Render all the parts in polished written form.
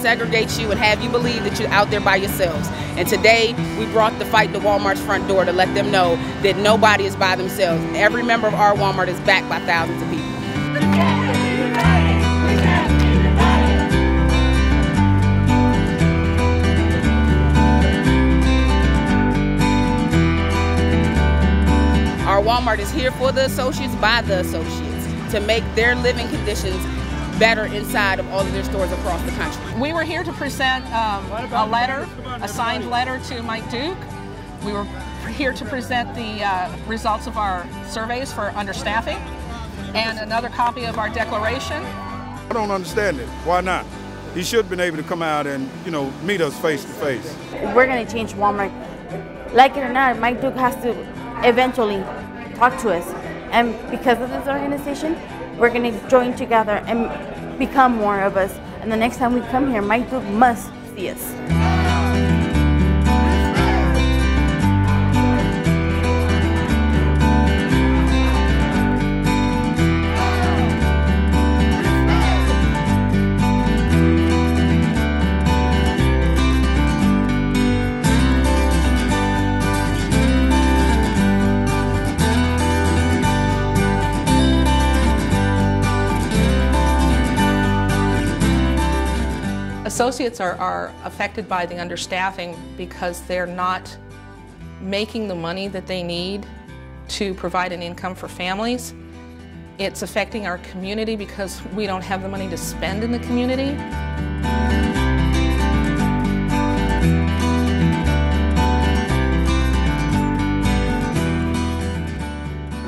segregate you and have you believe that you're out there by yourselves. And today, we brought the fight to Walmart's front door to let them know that nobody is by themselves. Every member of OUR Walmart is backed by thousands of people. OUR Walmart is here for the associates, by the associates, to make their living conditions better inside of all of their stores across the country. We were here to present a signed letter to Mike Duke. We were here to present the results of our surveys for understaffing and another copy of our declaration. I don't understand it. Why not? He should have been able to come out and, you know, meet us face to face. We're going to change Walmart. Like it or not, Mike Duke has to eventually talk to us, and because of this organization, we're going to join together and become more of us, and the next time we come here, Mike Duke must see us. Associates are affected by the understaffing because they're not making the money that they need to provide an income for families. It's affecting our community because we don't have the money to spend in the community.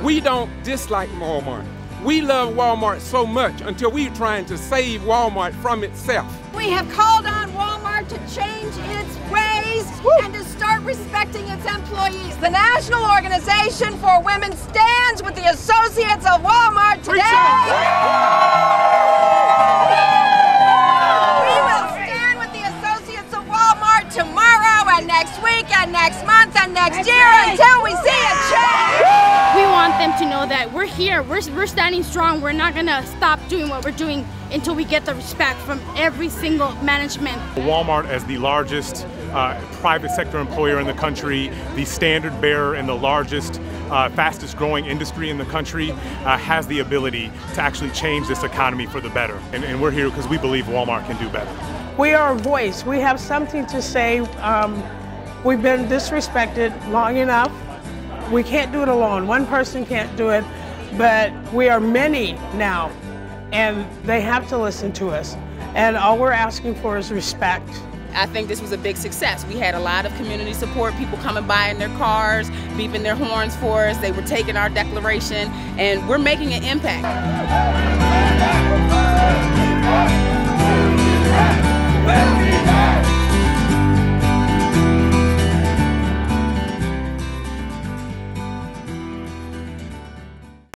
We don't dislike Walmart. We love Walmart so much until we're trying to save Walmart from itself. We have called on Walmart to change its ways. Woo. And to start respecting its employees. The National Organization for Women stands with the associates of Walmart today. We will stand with the associates of Walmart tomorrow and next week and next month and next year until we see a change. We want them to know that we're here, we're standing strong, we're not going to stop doing what we're doing until we get the respect from every single management. Walmart, as the largest private sector employer in the country, the standard bearer in the largest, fastest growing industry in the country, has the ability to actually change this economy for the better. And we're here because we believe Walmart can do better. We are a voice, we have something to say. We've been disrespected long enough. We can't do it alone. One person can't do it, but we are many now, and they have to listen to us. And all we're asking for is respect. I think this was a big success. We had a lot of community support, people coming by in their cars, beeping their horns for us. They were taking our declaration, and we're making an impact.